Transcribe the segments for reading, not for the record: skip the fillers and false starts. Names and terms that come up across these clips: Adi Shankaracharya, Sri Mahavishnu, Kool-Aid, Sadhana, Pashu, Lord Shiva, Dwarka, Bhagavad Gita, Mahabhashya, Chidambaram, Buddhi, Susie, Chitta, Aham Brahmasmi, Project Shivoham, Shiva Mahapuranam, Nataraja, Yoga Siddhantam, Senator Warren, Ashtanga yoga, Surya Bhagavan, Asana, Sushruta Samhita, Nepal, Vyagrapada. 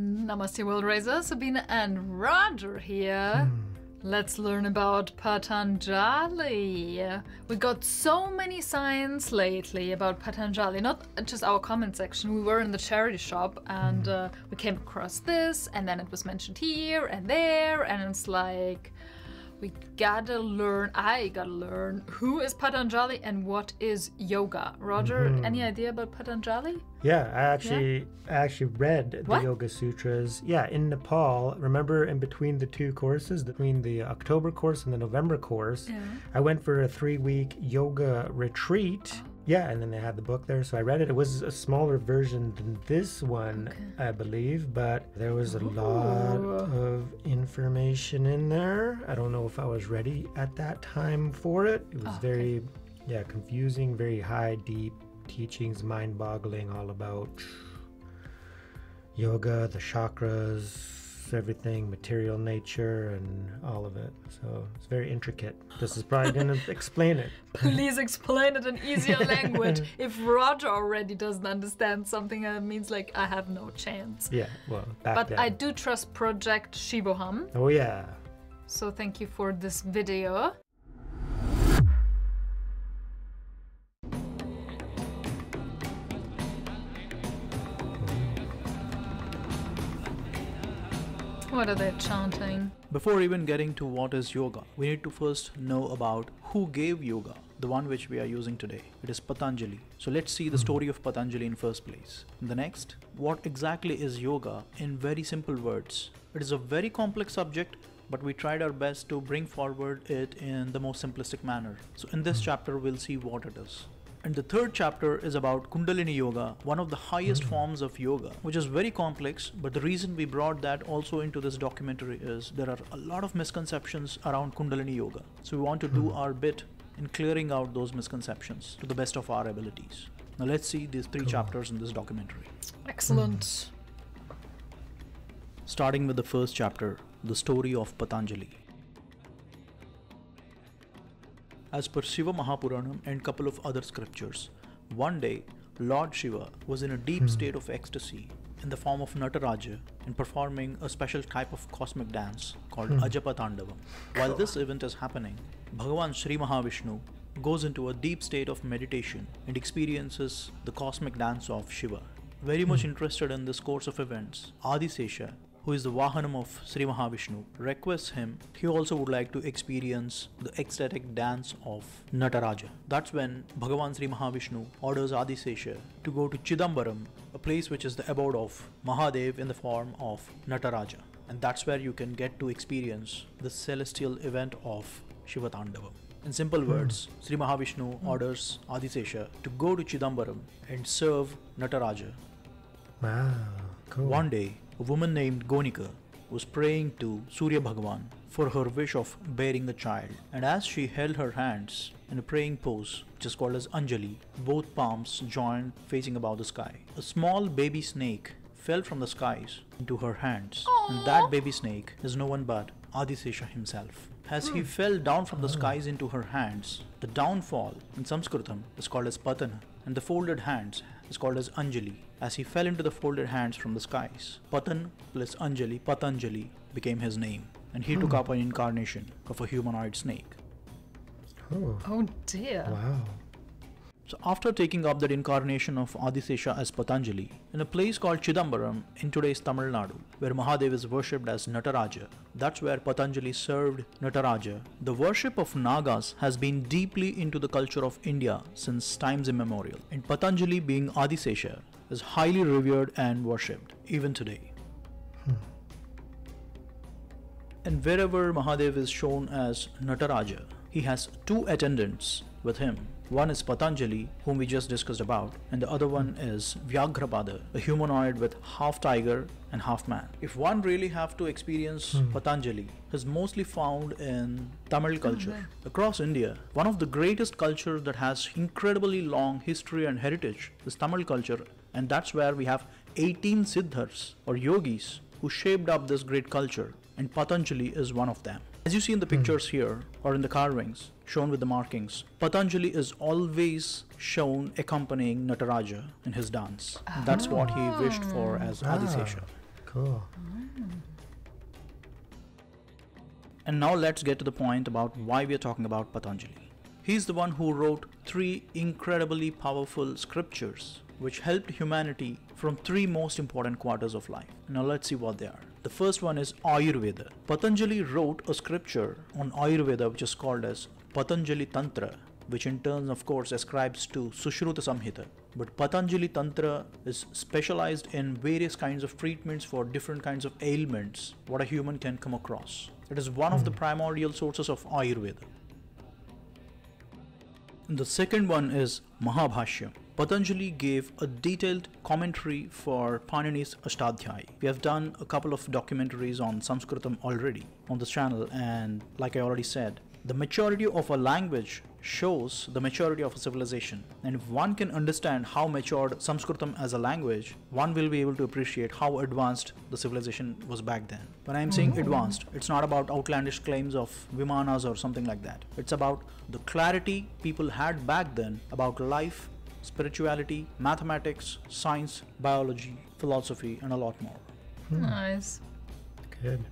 Namaste World Raiser, Sabine and Roger here. Let's learn about Patanjali. We got so many signs lately about Patanjali, not just our comment section. We were in the charity shop and we came across this, and then it was mentioned here and there, and it's like we gotta learn, I gotta learn, who is Patanjali and what is yoga? Roger, any idea about Patanjali? Yeah, I actually read the Yoga Sutras. Yeah, in Nepal, remember in between the two courses, between the October course and the November course, I went for a 3-week yoga retreat. Yeah, and then they had the book there, so I read it. It was a smaller version than this one, I believe, but there was a lot of information in there. I don't know if I was ready at that time for it. It was very, confusing, very high, deep teachings, mind-boggling, all about yoga, the chakras, everything, material nature, and all of it. So it's very intricate. This is probably going to explain it. Please explain it in easier language. If Roger already doesn't understand something, it means like I have no chance. Yeah, well, but then. I do trust Project Shiboham. Oh yeah. So thank you for this video. What are they chanting? Before even getting to what is yoga, we need to first know about who gave yoga, the one which we are using today. It is Patanjali. So let's see the story of Patanjali in first place. The next, what exactly is yoga in very simple words? It is a very complex subject, but we tried our best to bring forward it in the most simplistic manner. So in this chapter, we'll see what it is. And the third chapter is about Kundalini Yoga, one of the highest forms of yoga, which is very complex, but the reason we brought that also into this documentary is there are a lot of misconceptions around Kundalini Yoga. So we want to do our bit in clearing out those misconceptions to the best of our abilities. Now let's see these three chapters in this documentary. Excellent. Starting with the first chapter, the story of Patanjali. As per Shiva Mahapuranam and couple of other scriptures, one day Lord Shiva was in a deep state of ecstasy in the form of Nataraja and performing a special type of cosmic dance called Ajapa Tandavam. While this event is happening, Bhagavan Sri Mahavishnu goes into a deep state of meditation and experiences the cosmic dance of Shiva. Very much interested in this course of events, Adi Sesha, who is the Vahanam of Sri Mahavishnu, requests him, he also would like to experience the ecstatic dance of Nataraja. That's when Bhagavan Sri Mahavishnu orders Adi Sesha to go to Chidambaram, a place which is the abode of Mahadev in the form of Nataraja. And that's where you can get to experience the celestial event of Shiva Tandavam. In simple words, Sri Mahavishnu orders Adi Sesha to go to Chidambaram and serve Nataraja. Wow, cool. One day, a woman named Gonika was praying to Surya Bhagavan for her wish of bearing a child, and as she held her hands in a praying pose, which is called as Anjali, both palms joined facing above the sky, a small baby snake fell from the skies into her hands. Aww. And that baby snake is no one but Adi Sesha himself. As he fell down from the skies into her hands, the downfall in Sanskritam is called as Patana, and the folded hands is called as Anjali. As he fell into the folded hands from the skies, Patan plus Anjali, Patanjali became his name, and he took up an incarnation of a humanoid snake. Oh dear. Wow. So after taking up that incarnation of Adi Sesha as Patanjali, in a place called Chidambaram in today's Tamil Nadu, where Mahadev is worshipped as Nataraja, that's where Patanjali served Nataraja. The worship of Nagas has been deeply into the culture of India since times immemorial, and Patanjali, being Adi Sesha, is highly revered and worshipped even today. And wherever Mahadev is shown as Nataraja, he has two attendants with him. One is Patanjali, whom we just discussed about, and the other one is Vyagrapada, a humanoid with half tiger and half man. If one really have to experience Patanjali, is mostly found in Tamil culture. Across India, one of the greatest cultures that has incredibly long history and heritage is Tamil culture, and that's where we have 18 Siddhars or yogis who shaped up this great culture, and Patanjali is one of them. As you see in the pictures here, or in the carvings shown with the markings, Patanjali is always shown accompanying Nataraja in his dance. That's what he wished for as Adi Sesha. Cool. And now let's get to the point about why we are talking about Patanjali. He's the one who wrote 3 incredibly powerful scriptures which helped humanity from 3 most important quarters of life. Now let's see what they are. The first one is Ayurveda. Patanjali wrote a scripture on Ayurveda which is called as Patanjali Tantra, which in turn of course ascribes to Sushruta Samhita. But Patanjali Tantra is specialized in various kinds of treatments for different kinds of ailments what a human can come across. It is one of the primordial sources of Ayurveda. The second one is Mahabhashya. Patanjali gave a detailed commentary for Panini's Ashtadhyayi. We have done a couple of documentaries on Sanskritam already on this channel, and like I already said, the maturity of a language shows the maturity of a civilization. And if one can understand how matured Sanskritam as a language, one will be able to appreciate how advanced the civilization was back then. When I am saying advanced, it's not about outlandish claims of Vimanas or something like that. It's about the clarity people had back then about life, spirituality, mathematics, science, biology, philosophy, and a lot more. Nice. Good.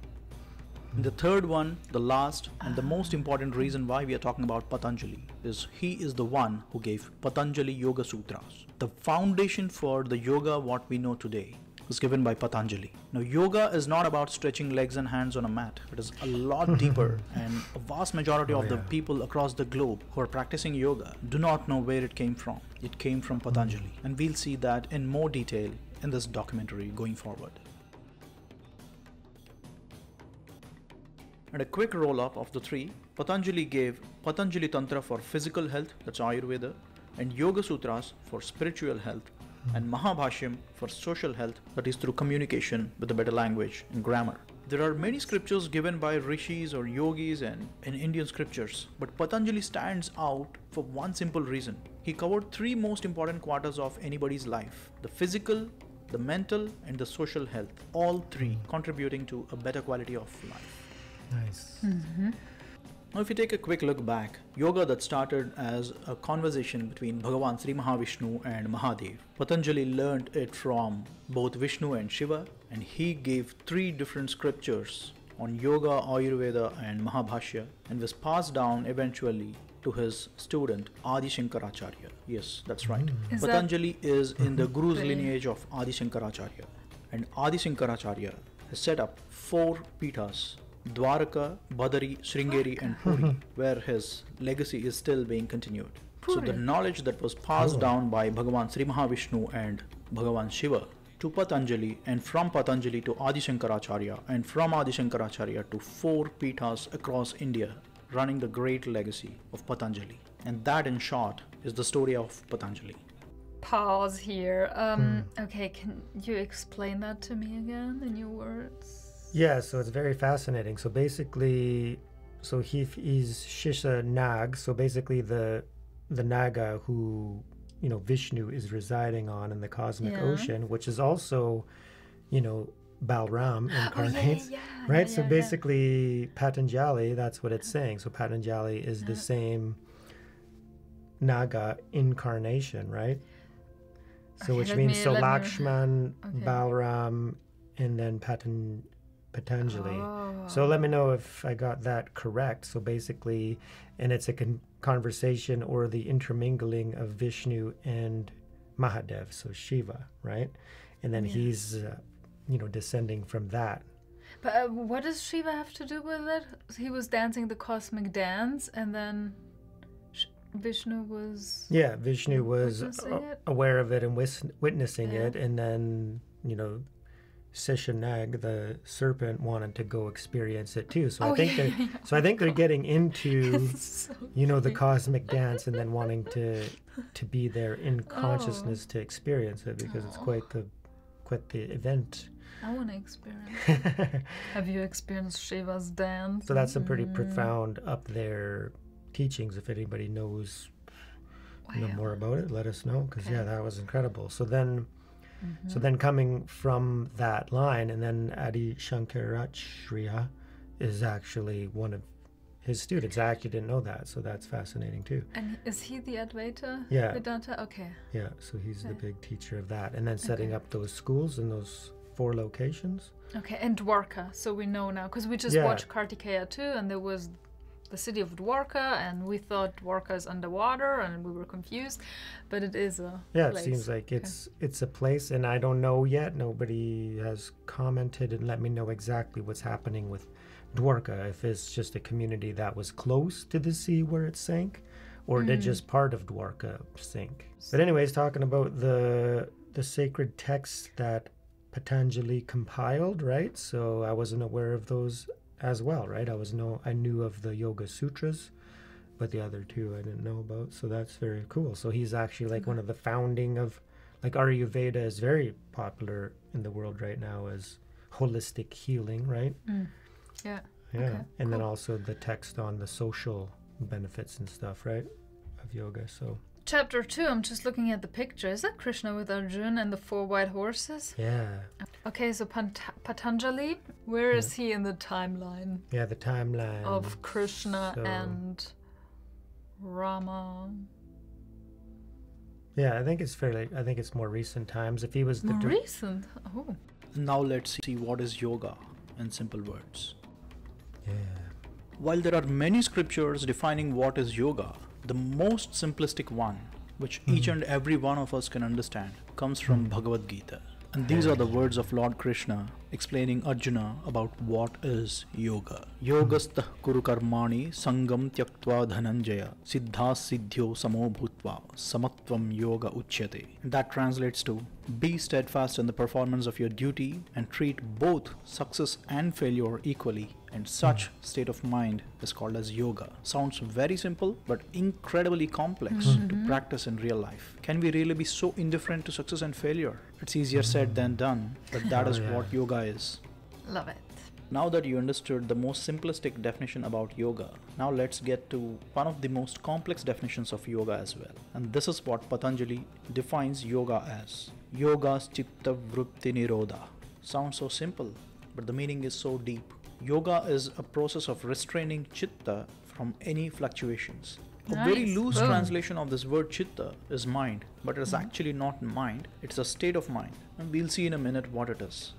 The third one, the last and the most important reason why we are talking about Patanjali is he is the one who gave Patanjali Yoga Sutras. The foundation for the yoga what we know today was given by Patanjali. Now yoga is not about stretching legs and hands on a mat. It is a lot deeper, and a vast majority of the people across the globe who are practicing yoga do not know where it came from. It came from Patanjali, and we'll see that in more detail in this documentary going forward. And a quick roll-up of the 3, Patanjali gave Patanjali Tantra for physical health, that's Ayurveda, and Yoga Sutras for spiritual health, and Mahabhashyam for social health, that is through communication with a better language and grammar. There are many scriptures given by rishis or yogis and in Indian scriptures, but Patanjali stands out for one simple reason. He covered 3 most important quarters of anybody's life, the physical, the mental, and the social health, all 3 contributing to a better quality of life. Nice. Now if you take a quick look back, yoga that started as a conversation between Bhagavan Sri Mahavishnu and Mahadev. Patanjali learned it from both Vishnu and Shiva, and he gave 3 different scriptures on yoga, Ayurveda and Mahabhashya, and was passed down eventually to his student Adi Shankaracharya. Yes, that's right. Patanjali is in the guru's lineage of Adi Shankaracharya, and Adi Shankaracharya has set up 4 pithas: Dwarka, Badari, Sringeri and Puri, where his legacy is still being continued. So the knowledge that was passed down by Bhagavan Sri Mahavishnu and Bhagavan Shiva to Patanjali, and from Patanjali to Adi Shankaracharya, and from Adi Shankaracharya to 4 pithas across India, running the great legacy of Patanjali. And that in short is the story of Patanjali. Pause here. Okay, can you explain that to me again in your words? Yeah, so it's very fascinating. So basically, so he is Shisha Nag, so basically the Naga who, you know, Vishnu is residing on in the cosmic ocean, which is also, you know, Balram incarnates, right? So basically Patanjali, that's what it's saying. So Patanjali is the same Naga incarnation, right? So which means, so Lakshman, Balram, and then Patanjali. So let me know if I got that correct. So basically, and it's a conversation or the intermingling of Vishnu and Mahadev, so Shiva, right? And then he's, you know, descending from that. But what does Shiva have to do with it? He was dancing the cosmic dance, and then Vishnu was... Yeah, Vishnu was aware of it and witnessing it, and then, you know, Sesha Nag, the serpent, wanted to go experience it too. So I think they're getting into you know, the cosmic dance, and then wanting to be there in consciousness to experience it, because it's quite the event. I want to experience it. Have you experienced Shiva's dance? So that's some pretty profound up there teachings. If anybody knows more about it, let us know, because yeah, that was incredible. So then coming from that line, and then Adi Shankaracharya is actually one of his students. I actually didn't know that, so that's fascinating too. And is he the Advaita? Yeah. Vedanta? Okay. Yeah, so he's the big teacher of that. And then setting up those schools and those four locations. Okay, and Dwarka, so we know now, because we just watched Kartikeya too, and there was the city of Dwarka, and we thought Dwarka is underwater, and we were confused, but it is a place. It seems like it's a place, and I don't know yet. Nobody has commented and let me know exactly what's happening with Dwarka, if it's just a community that was close to the sea where it sank, or did just part of Dwarka sink. But anyways, talking about the sacred texts that Patanjali compiled, right? So I wasn't aware of those as well, right? I knew of the Yoga Sutras, but the other two I didn't know about. So that's very cool. So he's actually like one of the founding of, like, Ayurveda is very popular in the world right now as holistic healing, right? And then also the text on the social benefits and stuff, right, of yoga. So chapter 2, I'm just looking at the picture. Is that Krishna with Arjuna and the four white horses? Yeah. Okay, so Patanjali, where is he in the timeline? Yeah, the timeline. Of Krishna and Rama. Yeah, I think it's fairly, I think it's more recent times. If he was the... More recent? Oh. Now let's see what is yoga in simple words. Yeah. While there are many scriptures defining what is yoga, the most simplistic one, which each and every one of us can understand, comes from Bhagavad Gita. And these are the words of Lord Krishna explaining Arjuna about what is yoga. Yogastah kuru karmani sangam tyaktva dhananjaya siddhas siddhyo samo bhutva samatvam yoga uchyate. And that translates to, be steadfast in the performance of your duty and treat both success and failure equally. And such state of mind is called as yoga. Sounds very simple, but incredibly complex to practice in real life. Can we really be so indifferent to success and failure? It's easier said than done, but that is what yoga is. Love it. Now that you understood the most simplistic definition about yoga, now let's get to one of the most complex definitions of yoga as well. And this is what Patanjali defines yoga as. Yoga's chitta vritti nirodha. Sounds so simple, but the meaning is so deep. Yoga is a process of restraining chitta from any fluctuations. Nice. A very loose translation of this word chitta is mind, but it is actually not mind, it's a state of mind. And we'll see in a minute what it is.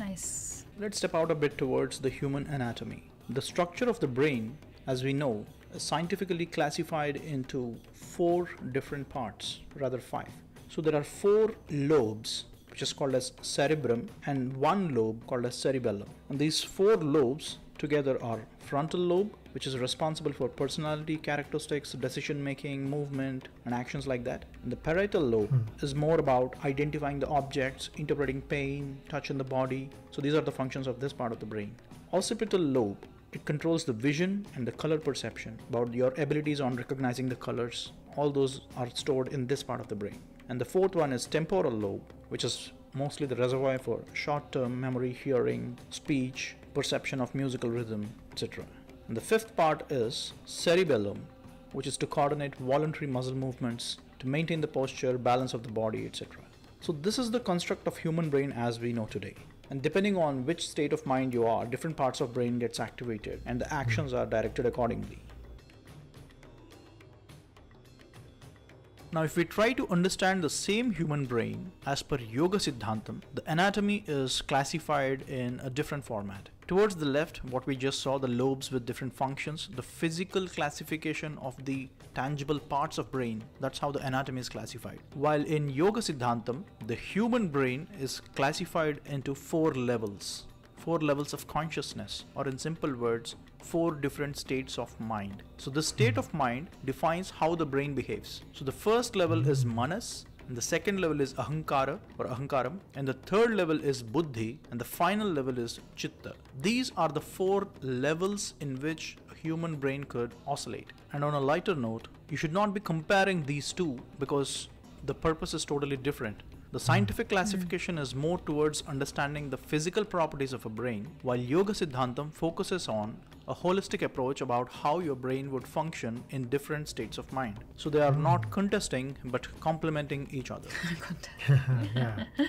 Nice. Let's step out a bit towards the human anatomy. The structure of the brain, as we know, is scientifically classified into 4 different parts, rather 5. So there are 4 lobes, which is called as cerebrum, and 1 lobe called as cerebellum. And these 4 lobes together are frontal lobe, which is responsible for personality, characteristics, decision making, movement, and actions like that. And the parietal lobe is more about identifying the objects, interpreting pain, touch in the body. So these are the functions of this part of the brain. Occipital lobe, it controls the vision and the color perception, about your abilities on recognizing the colors. All those are stored in this part of the brain. And the 4th one is temporal lobe, which is mostly the reservoir for short-term memory, hearing, speech, perception of musical rhythm, etc. And the 5th part is cerebellum, which is to coordinate voluntary muscle movements, to maintain the posture, balance of the body, etc. So this is the construct of human brain as we know today. And depending on which state of mind you are, different parts of brain gets activated and the actions are directed accordingly. Now, if we try to understand the same human brain as per Yoga Siddhantam, the anatomy is classified in a different format. Towards the left, what we just saw, the lobes with different functions, the physical classification of the tangible parts of brain, that's how the anatomy is classified. While in Yoga Siddhantam, the human brain is classified into 4 levels. 4 levels of consciousness, or in simple words, 4 different states of mind. So the state of mind defines how the brain behaves. So the first level is Manas, and the second level is Ahankara or Ahankaram, and the third level is Buddhi, and the final level is Chitta. These are the 4 levels in which a human brain could oscillate. And on a lighter note, you should not be comparing these two because the purpose is totally different. The scientific classification is more towards understanding the physical properties of a brain, while Yoga Siddhantam focuses on a holistic approach about how your brain would function in different states of mind. So they are not contesting, but complementing each other. It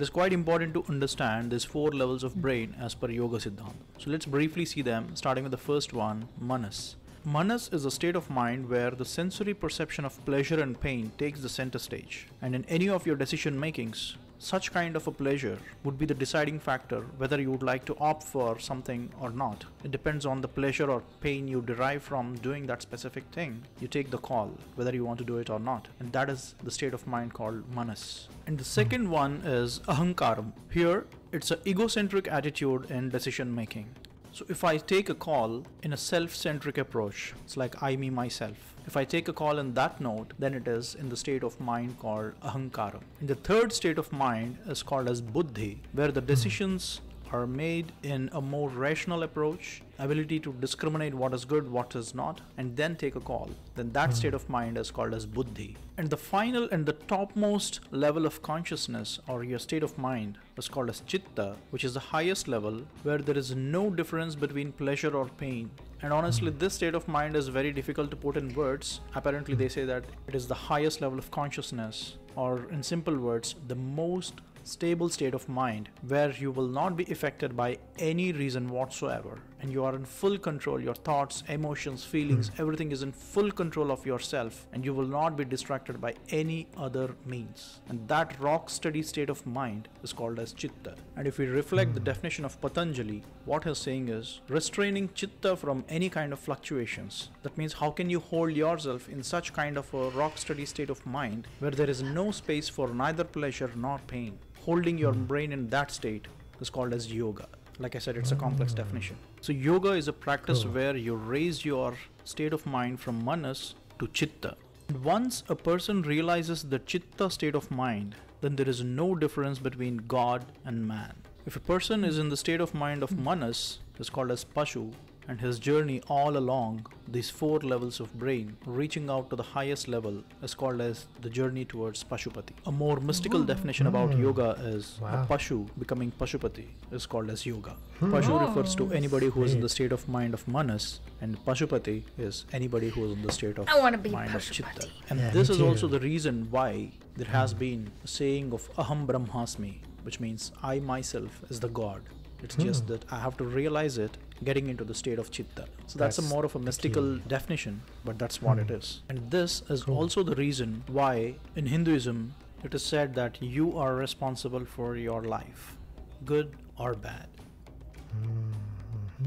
is quite important to understand these 4 levels of brain as per Yoga Siddhantam. So let's briefly see them, starting with the first one, Manas. Manas is a state of mind where the sensory perception of pleasure and pain takes the center stage. And in any of your decision makings, Such kind of a pleasure would be the deciding factor whether you would like to opt for something or not. It depends on the pleasure or pain you derive from doing that specific thing. You take the call whether you want to do it or not, and that is the state of mind called Manas. And the second one is Ahankaram. Here it's an egocentric attitude in decision making. So if I take a call in a self-centric approach, it's like I, me, myself. If I take a call in that note, then it is in the state of mind called Ahankara. And the third state of mind is called as Buddhi, where the decisions are made in a more rational approach, ability to discriminate what is good, what is not, and then take a call. Then that state of mind is called as Buddhi. And the final and the topmost level of consciousness or your state of mind is called as Chitta, which is the highest level where there is no difference between pleasure or pain. And honestly, this state of mind is very difficult to put in words. Apparently, they say that it is the highest level of consciousness, or in simple words, the most stable state of mind where you will not be affected by any reason whatsoever, and you are in full control. Your thoughts, emotions, feelings, everything is in full control of yourself, and you will not be distracted by any other means. And that rock steady state of mind is called as Chitta. And if we reflect the definition of Patanjali, what he's saying is restraining Chitta from any kind of fluctuations. That means, how can you hold yourself in such kind of a rock steady state of mind where there is no space for neither pleasure nor pain? Holding your brain in that state is called as yoga. Like I said, it's a complex definition. So yoga is a practice where you raise your state of mind from Manas to Chitta. And once a person realizes the Chitta state of mind, then there is no difference between God and man. If a person is in the state of mind of Manas, it's called as Pashu, and his journey all along these four levels of brain, reaching out to the highest level, is called as the journey towards Pashupati. A more mystical definition about yoga is a Pashu becoming Pashupati is called as yoga. Pashu refers to anybody who is in the state of mind of Manas, and Pashupati is anybody who is in the state of mind of Chitta. And this is also the reason why there has been a saying of Aham Brahmasmi, which means I myself is the God. It's just that I have to realize it, getting into the state of Chitta. So that's a more of a mystical definition, but that's what it is. And this is also the reason why in Hinduism, it is said that you are responsible for your life, good or bad.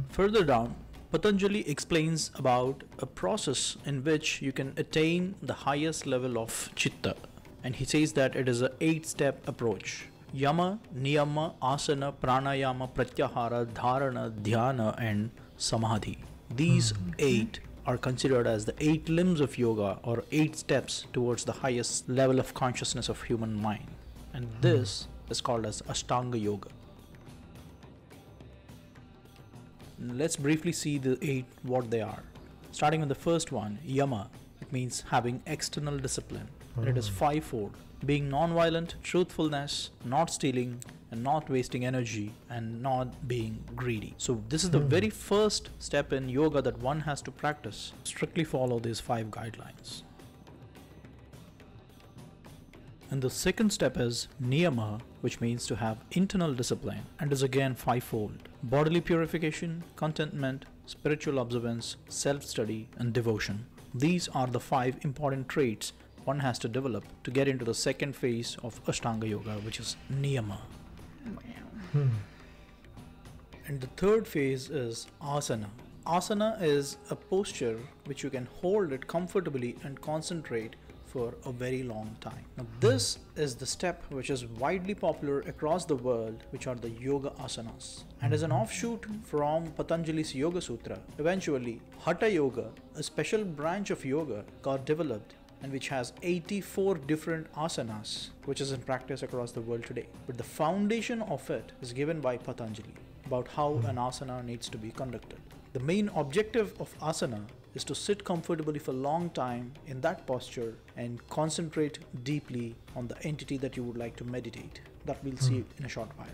Further down, Patanjali explains about a process in which you can attain the highest level of Chitta. And he says that it is an 8-step approach. Yama, Niyama, Asana, Pranayama, Pratyahara, Dharana, Dhyana and Samadhi. These 8 are considered as the 8 limbs of yoga, or 8 steps towards the highest level of consciousness of human mind. And this is called as Ashtanga yoga. Let's briefly see the 8, what they are. Starting with the first one, Yama. It means having external discipline. And it is 5-fold. Being non-violent, truthfulness, not stealing, and not wasting energy, and not being greedy. So this is the very first step in yoga that one has to practice. Strictly follow these 5 guidelines. And the second step is Niyama, which means to have internal discipline, and is again 5-fold. Bodily purification, contentment, spiritual observance, self-study, and devotion. These are the 5 important traits one has to develop to get into the second phase of Ashtanga yoga, which is Niyama. And the third phase is Asana. Asana is a posture which you can hold it comfortably and concentrate for a very long time. Now, this is the step which is widely popular across the world, which are the yoga asanas, and is an offshoot from Patanjali's Yoga Sutra. Eventually, Hatha yoga, a special branch of yoga, got developed, and which has 84 different asanas, which is in practice across the world today. But the foundation of it is given by Patanjali about how an asana needs to be conducted. The main objective of asana is to sit comfortably for a long time in that posture and concentrate deeply on the entity that you would like to meditate. That we'll see in a short while.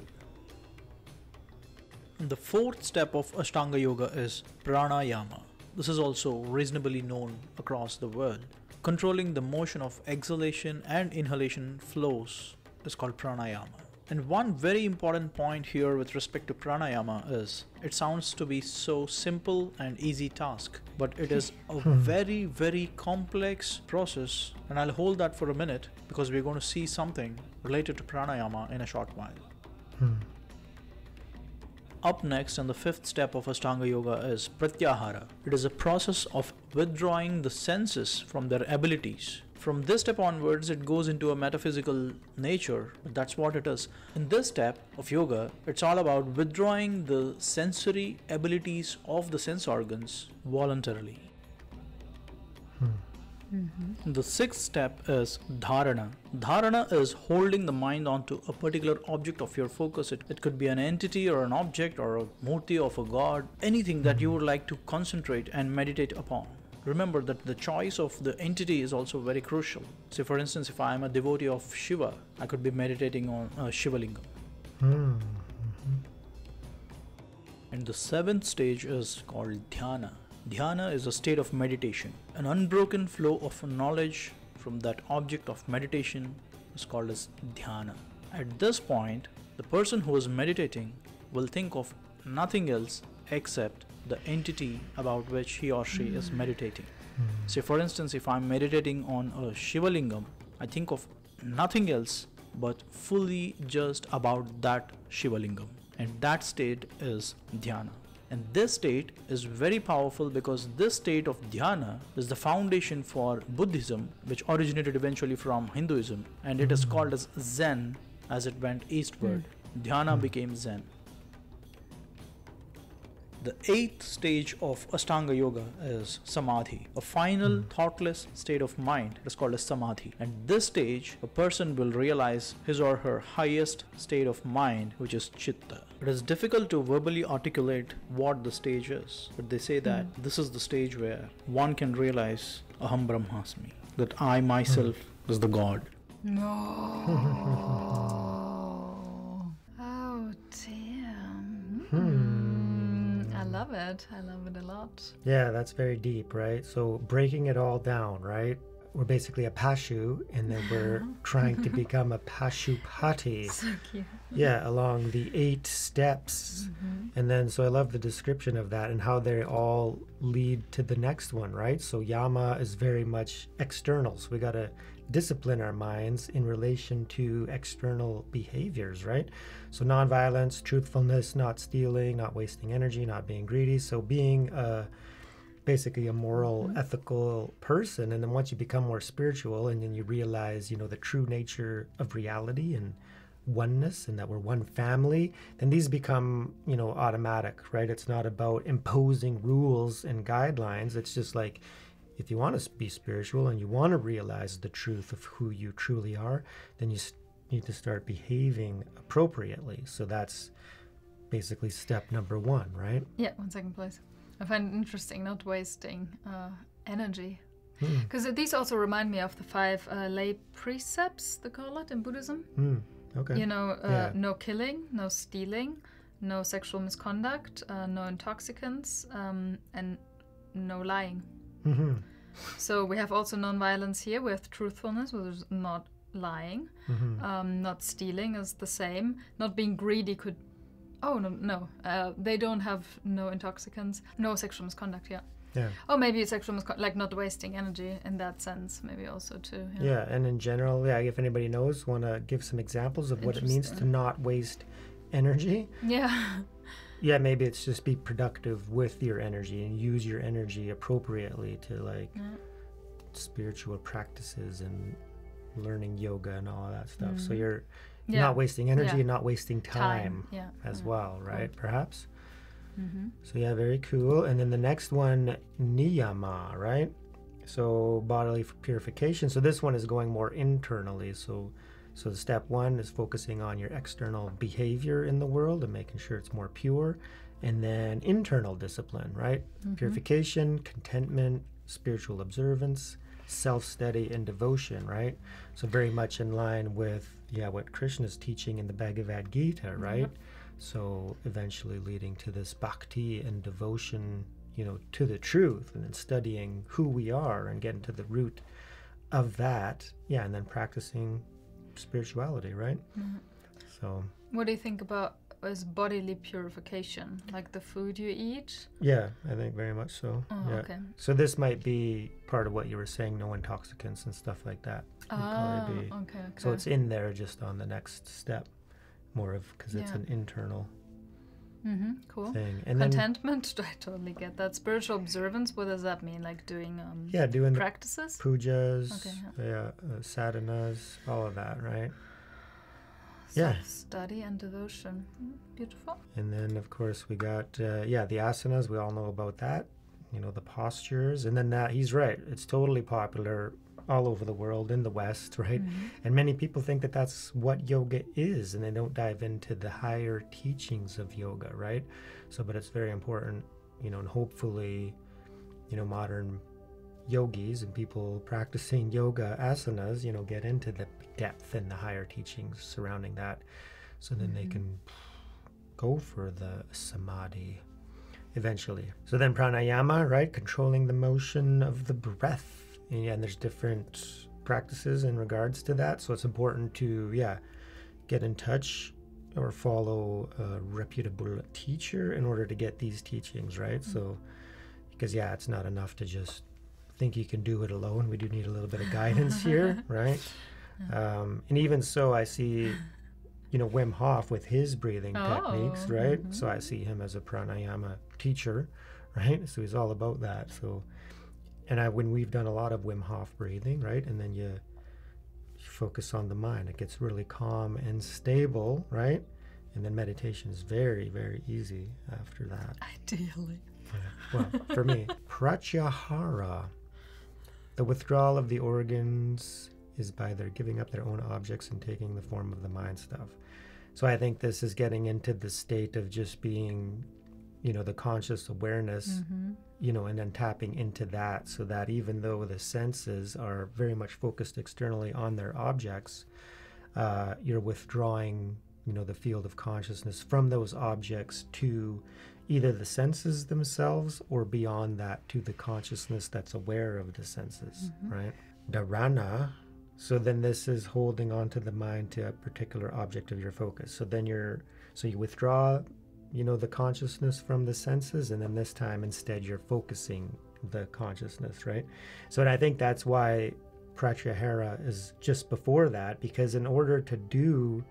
And the fourth step of Ashtanga yoga is Pranayama. This is also reasonably known across the world. Controlling the motion of exhalation and inhalation flows is called Pranayama. And one very important point here with respect to pranayama is, it sounds to be so simple and easy task, but it is a very, very complex process. And I'll hold that for a minute because we're going to see something related to pranayama in a short while. Up next, and the fifth step of Ashtanga yoga is Pratyahara. It is a process of withdrawing the senses from their abilities. From this step onwards, it goes into a metaphysical nature, but that's what it is. In this step of yoga, it's all about withdrawing the sensory abilities of the sense organs voluntarily. The sixth step is Dharana. Dharana is holding the mind onto a particular object of your focus. It could be an entity or an object or a murti of a god, anything that you would like to concentrate and meditate upon. Remember that the choice of the entity is also very crucial. So for instance, if I am a devotee of Shiva, I could be meditating on Shiva Lingam. And the seventh stage is called Dhyana. Dhyana is a state of meditation. An unbroken flow of knowledge from that object of meditation is called as dhyana. At this point, the person who is meditating will think of nothing else except the entity about which he or she is meditating. So for instance, if I'm meditating on a Shiva Lingam, I think of nothing else but fully just about that Shiva Lingam. And that state is dhyana. And this state is very powerful because this state of dhyana is the foundation for Buddhism, which originated eventually from Hinduism, and it is called as Zen as it went eastward. Dhyana became Zen. The eighth stage of Ashtanga yoga is Samadhi, a final thoughtless state of mind. It is called as Samadhi. And this stage, a person will realize his or her highest state of mind, which is Chitta. It is difficult to verbally articulate what the stage is, but they say that this is the stage where one can realize Aham Brahmasmi, that I myself is the God. No. Oh damn. I love it. I love it a lot. Yeah, that's very deep, right? So breaking it all down, right? We're basically a Pashu, and then we're trying to become a Pashupati. So cute. Yeah, along the 8 steps. And then, so I love the description of that and how they all lead to the next one, right? So Yama is very much external. So we got to discipline our minds in relation to external behaviors, right? So nonviolence, truthfulness, not stealing, not wasting energy, not being greedy. So being basically a moral, ethical person. And then once you become more spiritual and then you realize, you know, the true nature of reality and oneness and that we're one family, then these become, you know, automatic, right? It's not about imposing rules and guidelines. It's just like, if you want to be spiritual and you want to realize the truth of who you truly are, then you need to start behaving appropriately. So that's basically step number 1, right? Yeah, 1 second, please. I find it interesting, not wasting energy. Because these also remind me of the 5 lay precepts, they call it in Buddhism. Okay. You know, no killing, no stealing, no sexual misconduct, no intoxicants, and no lying. So we have also non-violence here with truthfulness, which is not lying. Not stealing is the same. Not being greedy could... Oh, no, no. They don't have no intoxicants. No sexual misconduct, yeah. Oh, maybe sexual misconduct, like not wasting energy in that sense, maybe also too. Yeah, yeah, and in general, yeah, if anybody knows, want to give some examples of what it means to not waste energy? Yeah. Yeah, maybe it's just be productive with your energy and use your energy appropriately to like spiritual practices and learning yoga and all that stuff. So you're not wasting energy, not wasting time, as well, right? Perhaps. So yeah, very cool. And then the next one, Niyama, right? So bodily purification. So this one is going more internally. So step 1 is focusing on your external behavior in the world and making sure it's more pure. And then internal discipline, right? Purification, contentment, spiritual observance, self-study and devotion, right? So very much in line with, yeah, what Krishna is teaching in the Bhagavad Gita, right? So eventually leading to this bhakti and devotion, you know, to the truth, and then studying who we are and getting to the root of that. Yeah, and then practicing spirituality, right? So what do you think about as bodily purification, like the food you eat? Yeah, I think very much so. Oh, yeah. Okay. So this might be part of what you were saying, no intoxicants and stuff like that. Ah, okay. So it's in there, just on the next step, more of, because it's an internal cool thing. And contentment, I totally get that. Spiritual observance, what does that mean? Like doing doing practices, pujas, sadhanas, all of that, right? Study and devotion. Beautiful. And then, of course, we got, the asanas. We all know about that, you know, the postures. And then that, he's right, it's totally popular all over the world, in the West, right? Mm-hmm. And many people think that that's what yoga is, and they don't dive into the higher teachings of yoga, right? So, but it's very important, you know, and hopefully, you know, modern yogis and people practicing yoga asanas, you know, get into the depth and the higher teachings surrounding that, so then they can go for the samadhi eventually. So then pranayama, right? Controlling the motion of the breath. And there's different practices in regards to that. So it's important to, get in touch or follow a reputable teacher in order to get these teachings, right? So, because, it's not enough to just think you can do it alone. We do need a little bit of guidance here, right? And even so, I see, you know, Wim Hof with his breathing techniques, right? So I see him as a pranayama teacher, right? So he's all about that. So, and when we've done a lot of Wim Hof breathing, right? And then you focus on the mind. It gets really calm and stable, right? And then meditation is very, very easy after that. Ideally. Well, for me. Pratyahara. The withdrawal of the organs is by their giving up their own objects and taking the form of the mind stuff. So I think this is getting into the state of just being, you know, the conscious awareness, you know, and then tapping into that, so that even though the senses are very much focused externally on their objects, you're withdrawing, you know, the field of consciousness from those objects to either the senses themselves, or beyond that to the consciousness that's aware of the senses, right? Dharana. So then this is holding on to the mind to a particular object of your focus. So then you withdraw, you know, the consciousness from the senses, and then this time instead you're focusing the consciousness, right? So, and I think that's why Pratyahara is just before that, because in order to do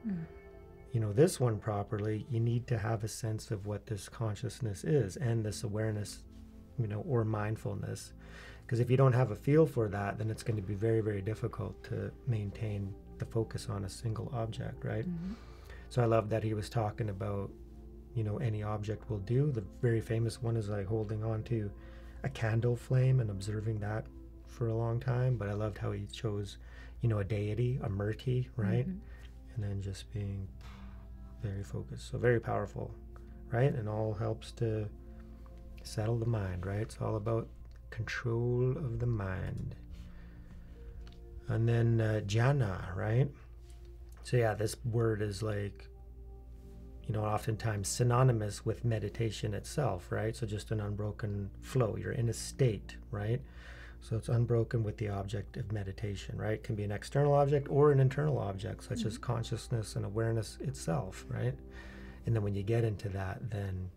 you know, this one properly, you need to have a sense of what this consciousness is and this awareness, you know, or mindfulness. Because if you don't have a feel for that, then it's going to be very, very difficult to maintain the focus on a single object, right? So I love that he was talking about, you know, any object will do. The very famous one is like holding on to a candle flame and observing that for a long time. But I loved how he chose, you know, a deity, a murti, right? And then just being very focused. So very powerful, right? And all helps to settle the mind, right? It's all about control of the mind. And then jhana, right? So this word is like, you know, oftentimes synonymous with meditation itself, right? So just an unbroken flow. You're in a state, right? So it's unbroken with the object of meditation, right? It can be an external object or an internal object, such as consciousness and awareness itself, right? And then when you get into that, then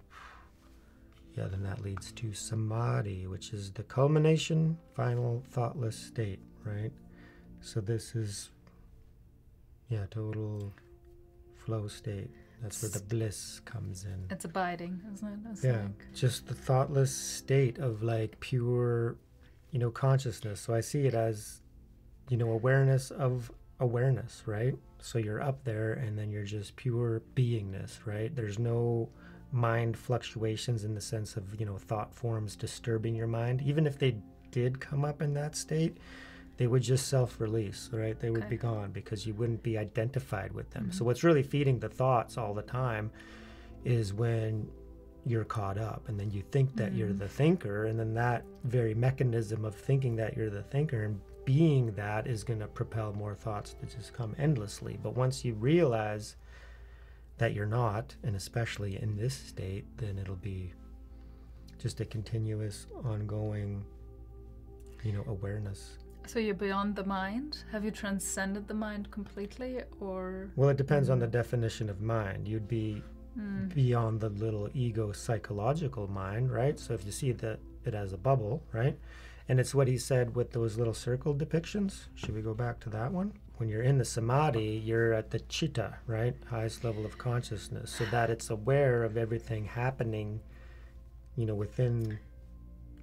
that leads to samadhi, which is the culmination, final thoughtless state, right? So this is, total flow state. That's where the bliss comes in. It's abiding, isn't it? It's just the thoughtless state of like pure, you know, consciousness. So I see it as, you know, awareness of awareness, right? So you're up there and then you're just pure beingness, right? There's no mind fluctuations in the sense of, you know, thought forms disturbing your mind. Even if they did come up in that state, they would just self-release, right? They would be gone, because you wouldn't be identified with them. So what's really feeding the thoughts all the time is when you're caught up, and then you think that you're the thinker, and then that very mechanism of thinking that you're the thinker and being that is going to propel more thoughts that just come endlessly. But once you realize that you're not, and especially in this state, then it'll be just a continuous, ongoing, you know, awareness. So you're beyond the mind? Have you transcended the mind completely, or...? Well, it depends on the definition of mind. You'd be beyond the little ego psychological mind, right? So if you see that it has a bubble, right? And it's what he said with those little circle depictions. Should we go back to that one? When you're in the samadhi, you're at the chitta, right? Highest level of consciousness, so that it's aware of everything happening, you know, within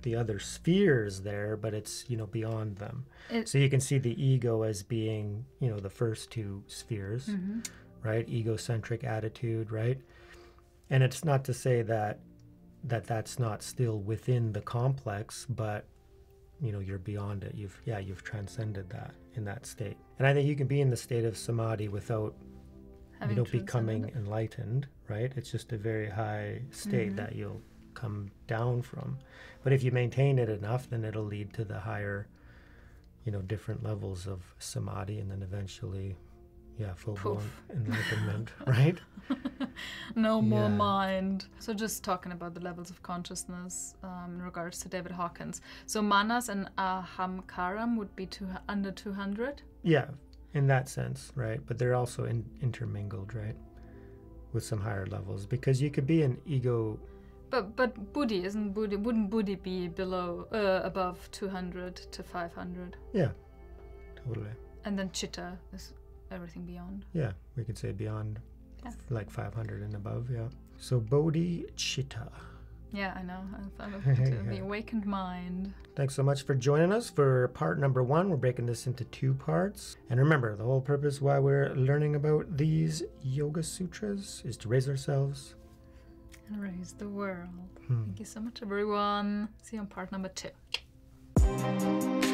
the other spheres there, but it's, you know, beyond them. So you can see the ego as being, you know, the first two spheres, right? Egocentric attitude, right? And it's not to say that that's not still within the complex, but you know, you're beyond it. You've, yeah, you've transcended that in that state. And I think you can be in the state of samadhi without, you know, becoming enlightened, right? It's just a very high state that you'll come down from. But if you maintain it enough, then it'll lead to the higher, you know, different levels of samadhi, and then eventually, yeah, full-blown enlightenment, right? No more mind. So just talking about the levels of consciousness in regards to David Hawkins. So Manas and Ahamkaram would be under 200? Yeah, in that sense, right? But they're also intermingled, right? With some higher levels, because you could be an ego... But Buddhi, wouldn't Buddhi be below, above 200 to 500? Yeah, totally. And then Chitta is everything beyond. Yeah, we could say beyond, like 500 and above, yeah. So Bodhi Chitta. Yeah, I know, I thought of it too. The awakened mind. Thanks so much for joining us for part number 1. We're breaking this into 2 parts. And remember, the whole purpose why we're learning about these Yoga Sutras is to raise ourselves, raise the world. Thank you so much, everyone. See you on part number 2.